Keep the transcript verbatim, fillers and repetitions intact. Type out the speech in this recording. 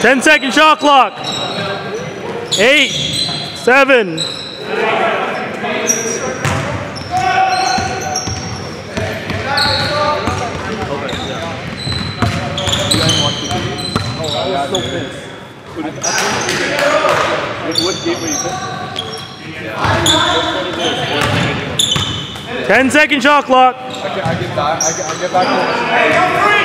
ten second shot clock. Eight, seven. ten second shot clock. I get back. I get back.